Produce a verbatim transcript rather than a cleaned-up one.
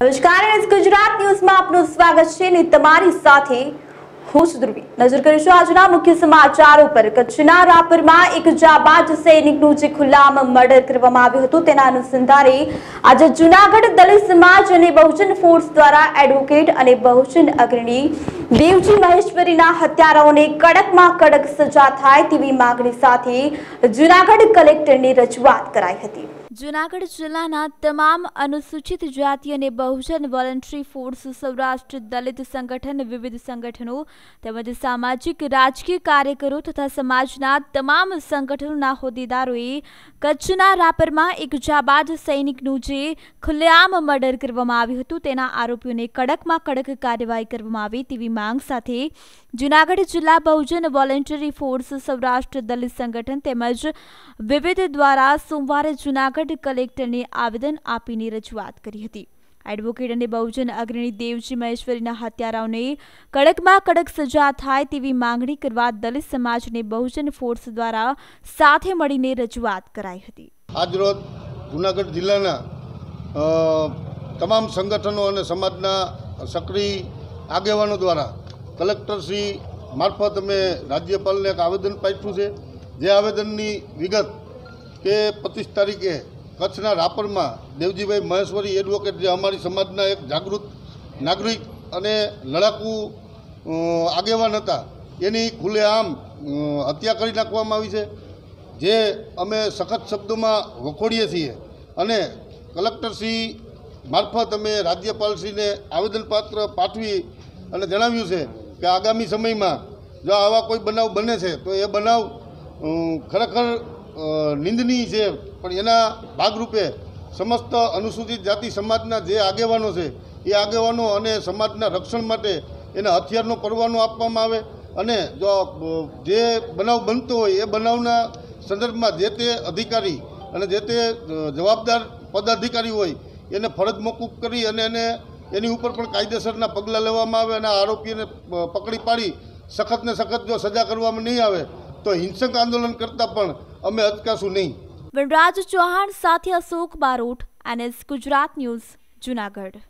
નમસ્કાર, એનએસ ગુજરાત ન્યૂઝમાં આપનું સ્વાગત છે ને તમારી સાથે હું છું ધ્રુવી। નજર કરીશું આજના મુખ્ય સમાચારો પર। કચ્છના રાપરમાં એક જાબાજ સૈનિકનું જે ખુલ્લામ મર્ડર કરવામાં આવ્યું હતું તેના અનુસંધાને આજે જૂનાગઢ દલિત સમાજ અને बहुजन ફોર્સ દ્વારા એડવોકેટ અને बहुजन અગ્રણી દેવજી મહેશ્વરીના હત્યારાઓને કડકમાં કડક સજા થાય તેવી માંગણી સાથે જૂનાગઢ કલેક્ટરની રજૂઆત કરાઈ હતી। जूनागढ़ जिला तमाम अनुसूचित जाति और बहुजन वॉलंटरी फोर्स सौराष्ट्र दलित संगठन विविध संगठनों तमज सामाजिक राजकीय कार्यकरों तथा समाजना तमाम संगठनों होद्देदारोए कच्छना रापर में एक जाबाज सैनिकनु जे खुलेआम मर्डर करवामां आव्युं हतुं तेना आरोपीओने कड़क में कड़क कार्यवाही करवामां आवे तेवी मांग साथे जूनागढ़ जिला बहुजन वॉलंटरी फोर्स सौराष्ट्र दलित संगठन तमज विविध द्वारा सोमवार जूनागढ़ कलेक्टर ने आवेदन आपीने रजूआत करी हती। एडवोकेट अने बहुजन अग्रणी देवजी महेश्वरीना हत्याराओने कड़कमां कड़क सजा थाय तेवी मांगणी करवा दलित समाज ने बहुजन फोर्स द्वारा साथे मळीने रजूआत कराई हती। आज रोज जूनागढ़ जिल्लाना तमाम संगठनों अने समाजना सक्रिय आगेवानों द्वारा कलेक्टर श्री मार्फत अमे राज्यपालने एक आवेदन पाठ्युं छे। जे आवेदननी विगत के पच्चीस तारीखे कच्छना रापर में देवजीभाई महेश्वरी एडवोकेट जो अमारी समाजना एक जागृत नागरिक अने लड़ाकू आगेवान हता एनी खुलेआम हत्या करी नाखवामां आवी छे, जे अमे सखत शब्दों में वखोड़ीए छीए अने कलेक्टरश्री मार्फत अमे राज्यपालश्रीने आवेदनपत्र पाठवी अने जणाव्युं छे के आगामी समय में जो आवा कोई बनाव बने छे तो ए बनाव खरेखर निंदनीय है। पण एना भागरूपे समस्त अनुसूचित जाति समाजना जे आगेवानो छे ए आगेवानो अने समाजना रक्षण माटे एना हथियारनो परवानो आपवामां आवे अने जो जे बनाव बनतो होय ए बनावना संदर्भमां जे ते अधिकारी अने जे ते जवाबदार पदाधिकारी होय एने फरज मोकूफ करी अने एने एनी उपर पण कायदेसरना पगला लेवामां आवे अने आरोपीने पकड़ी पाड़ी सखत ने सखत जो सजा करवामां नहीं आवे तो हिंसक आंदोलन करता पण अमे अटकाशुं नहीं। वनराज चौहान साथ Ashok Barot, N S Gujarat news, Junagadh.